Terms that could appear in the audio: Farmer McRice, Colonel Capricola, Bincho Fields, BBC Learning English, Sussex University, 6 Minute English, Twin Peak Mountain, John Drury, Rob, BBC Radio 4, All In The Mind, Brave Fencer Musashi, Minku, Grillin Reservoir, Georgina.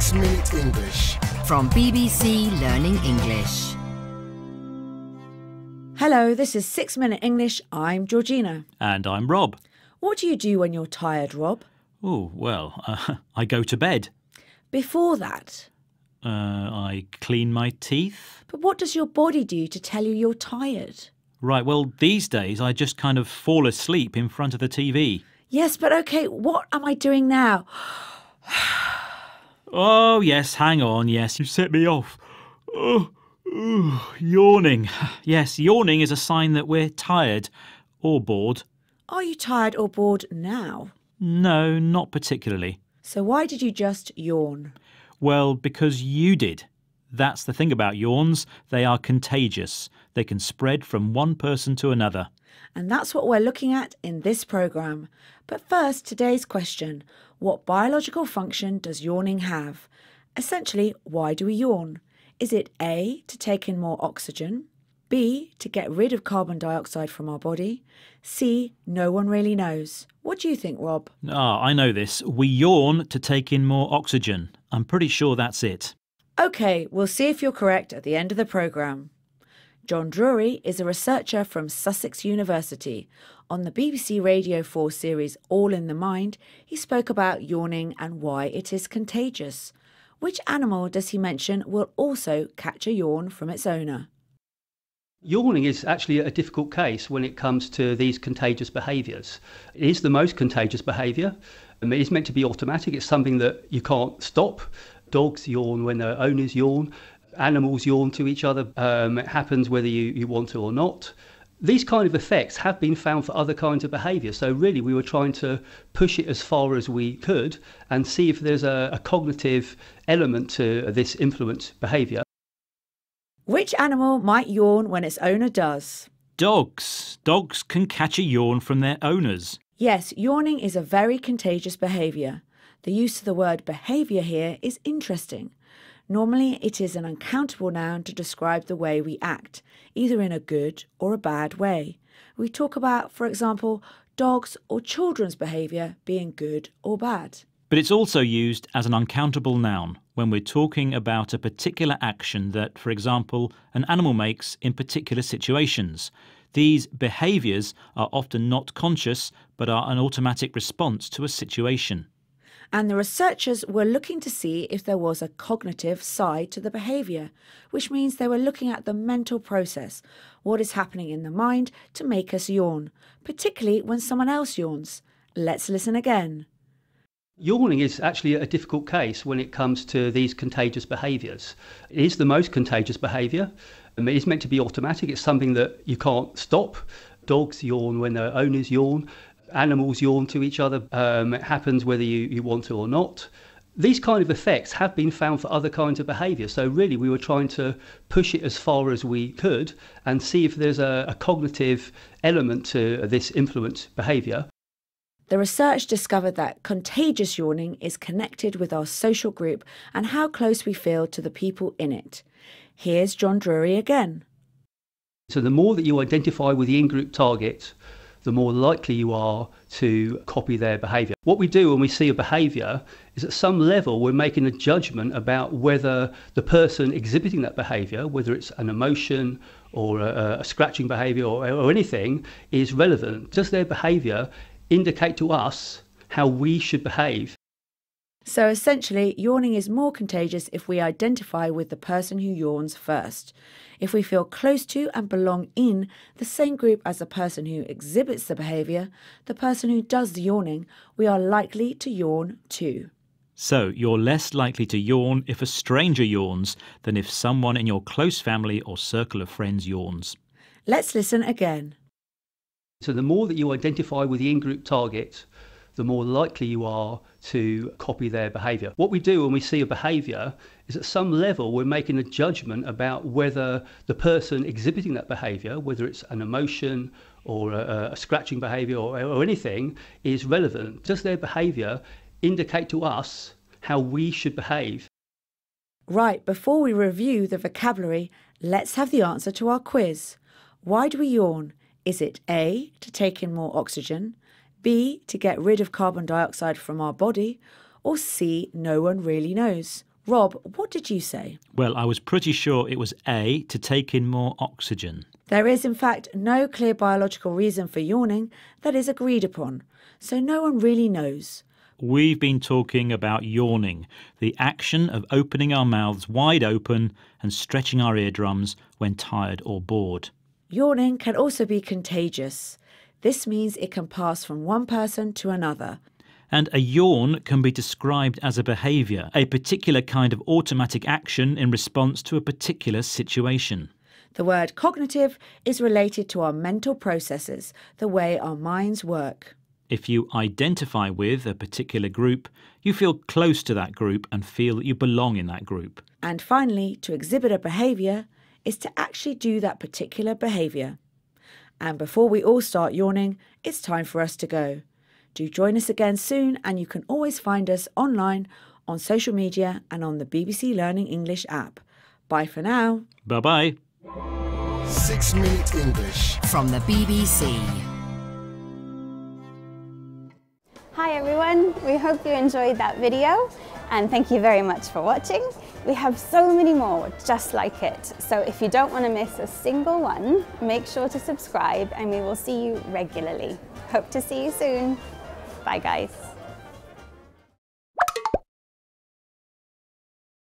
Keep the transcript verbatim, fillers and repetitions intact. six Minute English from B B C Learning English. Hello, this is six Minute English. I'm Georgina. And I'm Rob. What do you do when you're tired, Rob? Oh, well, uh, I go to bed. Before that? Uh, I clean my teeth. But what does your body do to tell you you're tired? Right, well, these days I just kind of fall asleep in front of the T V. Yes, but OK, what am I doing now? Oh, yes, hang on, yes, you set me off. Oh, oh, yawning. Yes, yawning is a sign that we're tired or bored. Are you tired or bored now? No, not particularly. So why did you just yawn? Well, because you did. That's the thing about yawns. They are contagious. They can spread from one person to another. And that's what we're looking at in this programme. But first, today's question. What biological function does yawning have? Essentially, why do we yawn? Is it A, to take in more oxygen? B, to get rid of carbon dioxide from our body? C, no one really knows. What do you think, Rob? Ah, I know this. We yawn to take in more oxygen. I'm pretty sure that's it. OK, we'll see if you're correct at the end of the programme. John Drury is a researcher from Sussex University. On the B B C Radio four series All In The Mind, he spoke about yawning and why it is contagious. Which animal does he mention will also catch a yawn from its owner? Yawning is actually a difficult case when it comes to these contagious behaviours. It is the most contagious behaviour. It is meant to be automatic. It's something that you can't stop. Dogs yawn when their owners yawn. Animals yawn to each other. Um, it happens whether you, you want to or not. These kind of effects have been found for other kinds of behaviour. So really we were trying to push it as far as we could and see if there's a, a cognitive element to this influence behaviour. Which animal might yawn when its owner does? Dogs. Dogs can catch a yawn from their owners. Yes, yawning is a very contagious behaviour. The use of the word behaviour here is interesting. Normally it is an uncountable noun to describe the way we act, either in a good or a bad way. We talk about, for example, dogs or children's behaviour being good or bad. But it's also used as an uncountable noun when we're talking about a particular action that, for example, an animal makes in particular situations. These behaviours are often not conscious but are an automatic response to a situation. And the researchers were looking to see if there was a cognitive side to the behaviour, which means they were looking at the mental process, what is happening in the mind to make us yawn, particularly when someone else yawns. Let's listen again. Yawning is actually a difficult case when it comes to these contagious behaviours. It is the most contagious behaviour. It is meant to be automatic. It's something that you can't stop. Dogs yawn when their owners yawn. Animals yawn to each other. Um, it happens whether you, you want to or not. These kind of effects have been found for other kinds of behaviour. So really we were trying to push it as far as we could and see if there's a, a cognitive element to this influence behaviour. The research discovered that contagious yawning is connected with our social group and how close we feel to the people in it. Here's John Drury again. So the more that you identify with the in-group target, the more likely you are to copy their behaviour. What we do when we see a behaviour is at some level we're making a judgment about whether the person exhibiting that behaviour, whether it's an emotion or a, a scratching behaviour or, or anything, is relevant. Does their behaviour indicate to us how we should behave? So essentially, yawning is more contagious if we identify with the person who yawns first. If we feel close to and belong in the same group as the person who exhibits the behaviour, the person who does the yawning, we are likely to yawn too. So you're less likely to yawn if a stranger yawns than if someone in your close family or circle of friends yawns. Let's listen again. So the more that you identify with the in-group target, the more likely you are to copy their behaviour. What we do when we see a behaviour is at some level we're making a judgment about whether the person exhibiting that behaviour, whether it's an emotion or a, a scratching behaviour or, or anything, is relevant. Does their behaviour indicate to us how we should behave? Right, before we review the vocabulary, let's have the answer to our quiz. Why do we yawn? Is it A, to take in more oxygen? B, to get rid of carbon dioxide from our body? Or C, no one really knows? Rob, what did you say? Well, I was pretty sure it was A, to take in more oxygen. There is, in fact, no clear biological reason for yawning that is agreed upon, so no one really knows. We've been talking about yawning, the action of opening our mouths wide open and stretching our eardrums when tired or bored. Yawning can also be contagious. This means it can pass from one person to another. And a yawn can be described as a behaviour, a particular kind of automatic action in response to a particular situation. The word cognitive is related to our mental processes, the way our minds work. If you identify with a particular group, you feel close to that group and feel that you belong in that group. And finally, to exhibit a behaviour is to actually do that particular behaviour. And before we all start yawning, it's time for us to go. Do join us again soon, and you can always find us online, on social media and on the B B C Learning English app. Bye for now. Bye-bye. Six Minute English from the B B C. Hi everyone, we hope you enjoyed that video and thank you very much for watching. We have so many more just like it, so if you don't want to miss a single one, make sure to subscribe and we will see you regularly. Hope to see you soon. Bye guys.